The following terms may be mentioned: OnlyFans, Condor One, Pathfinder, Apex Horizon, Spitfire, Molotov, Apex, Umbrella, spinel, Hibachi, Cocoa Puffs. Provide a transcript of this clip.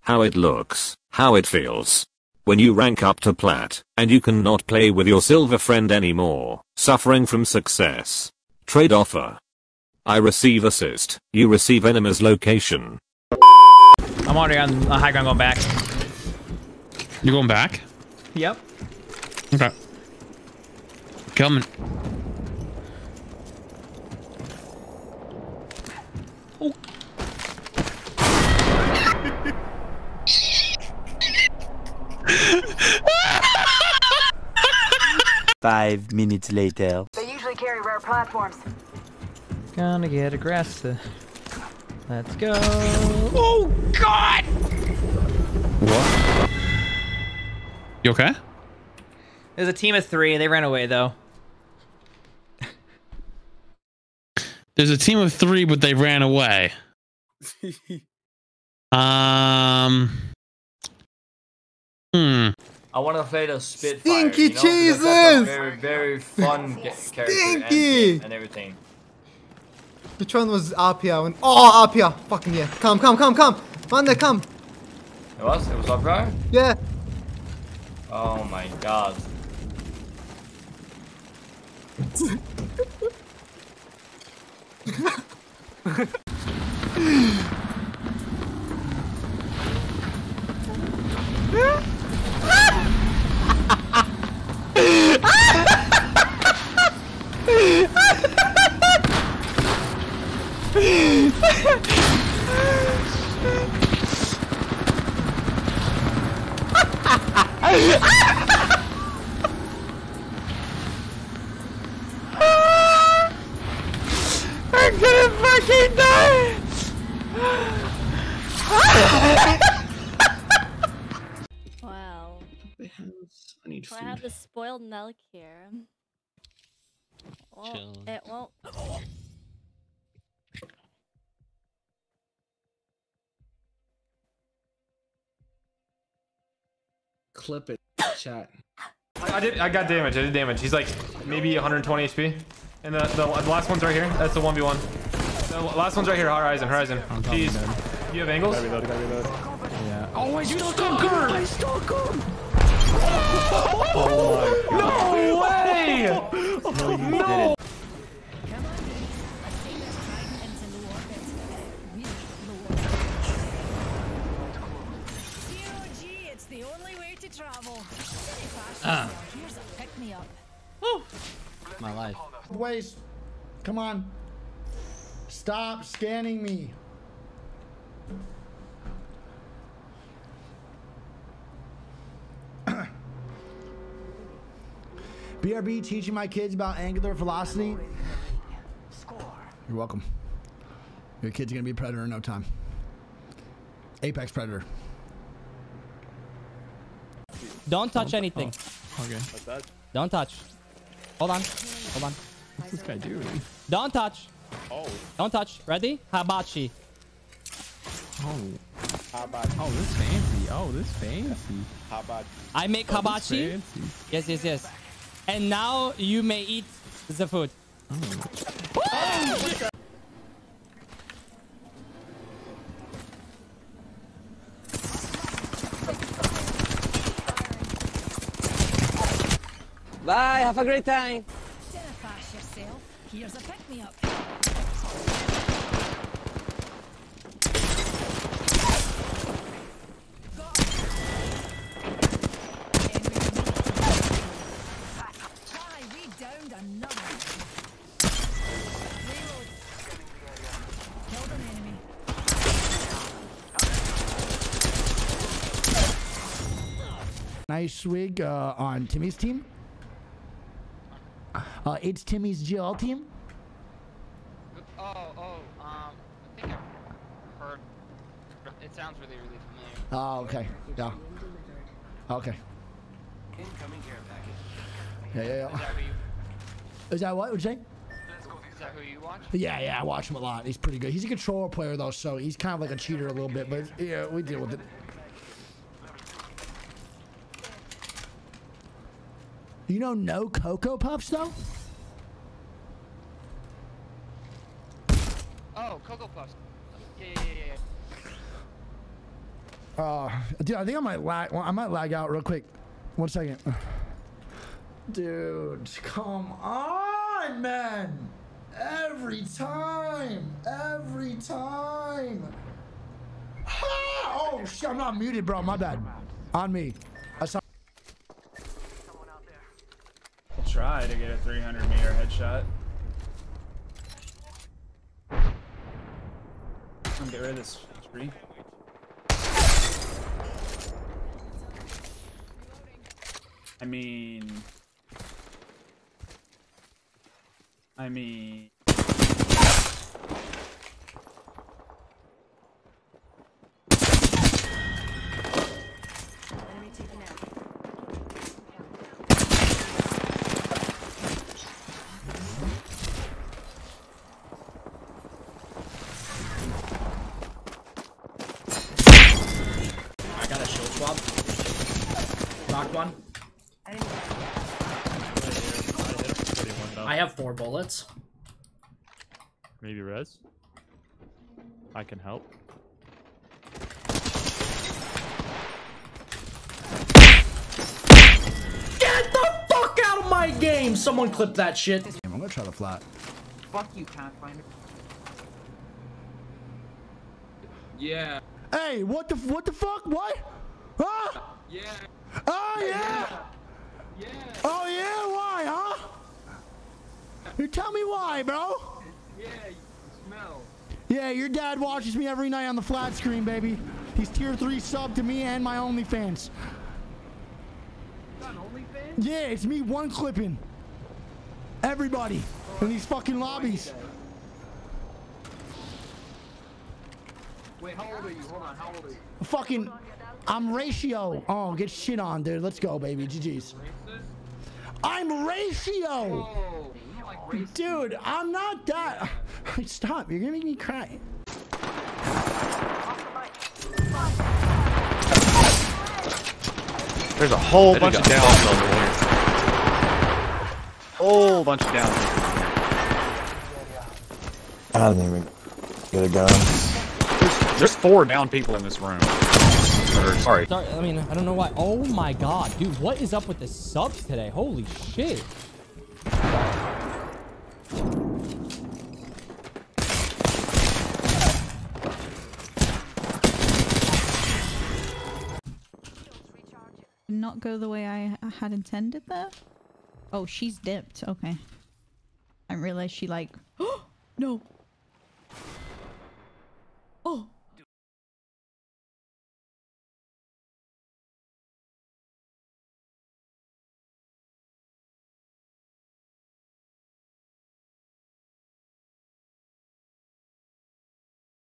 How it looks, how it feels. When you rank up to plat, and you cannot play with your silver friend anymore, suffering from success. Trade offer. I receive assist, you receive enemy's location. I'm already on high ground going back. You're going back? Yep. Okay. Coming. Oh. Five minutes later. They usually carry rare platforms. Gonna get aggressive. Let's go. Oh God! What? You okay? There's a team of three. They ran away though. There's a team of three, but they ran away. I want to play the Spitfire. Stinky cheeses! That's a very, very fun character and everything. Which one was up here? Oh, up here! Fucking yeah! Come! Manda, come! It was? It was up here? Yeah. Oh my God. I'm gonna fucking die. Wow. I need food. I have the spoiled milk here. Well, chill. It won't. Clip it, chat. I got damage. I did damage. He's like maybe 120 HP. And the last one's right here. That's the 1v1. The last one's right here. Horizon. Jeez. You have angles? Gotta reload. Yeah. Oh, I stalked him! Oh my God. No way! No! Pick me up. Woo. My life. Waste. Come on. Stop scanning me. BRB teaching my kids about angular velocity. You're welcome. Your kid's gonna be a predator in no time. Apex predator. Don't touch anything. Oh, okay. What's that? Don't touch. Hold on. What's this guy doing? Don't touch. Oh. Don't touch. Ready? Hibachi. Oh. Hibachi. Oh, this fancy. Hibachi. I make hibachi. Fancy. Yes. And now you may eat the food. Oh. Oh! Bye, have a great time. Identify yourself. Here's a pick me up. Why we downed another? Reload. Killed an enemy. Nice swig on Timmy's team. It's Timmy's GL team. I think I've heard. It sounds really, really familiar. Oh, okay. Yeah. Okay. Incoming care package. Yeah. Is that who you... Is that what? What'd you say? Is that who you watch? Yeah, I watch him a lot. He's pretty good. He's a controller player, though, so he's kind of like a cheater a little bit, but yeah, we deal with it. You know no Cocoa Puffs, though? Oh, Cocoa Puffs. Yeah. Dude, I think I might lag. Well, I might lag out real quick. 1 second. Dude, come on, man. Every time. Oh shit, I'm not muted, bro. My bad. On me. I'll try to get a 300 meter headshot. I'm gonna get rid of this tree. I mean... I have 4 bullets. Maybe res? I can help. Get the fuck out of my game! Someone clip that shit. I'm gonna try the flat. Fuck you, Pathfinder. Yeah. Hey, what the fuck? What? Huh? Yeah. Oh yeah! Yeah. Oh yeah, why, huh? You tell me why, bro. Yeah, you smell. Yeah, your dad watches me every night on the flat screen, baby. He's tier 3 sub to me and my OnlyFans. It's on OnlyFans? Yeah, it's me one clipping everybody in these fucking lobbies. Wait, how old are you? Hold on, how old are you? Fucking, I'm ratio. Oh, get shit on, dude. Let's go, baby. GGs. I'm ratio. Whoa. Dude, I'm not that. Stop, you're gonna make me cry. There's a whole bunch of downs on the way. Whole bunch of downs. I didn't even get a gun. There's 4 down people in this room. Sorry. I mean, I don't know why. Oh my god, dude, what is up with the subs today? Holy shit. Not go the way I had intended there. Oh, she's dipped. Okay. I realized she like... Oh, no.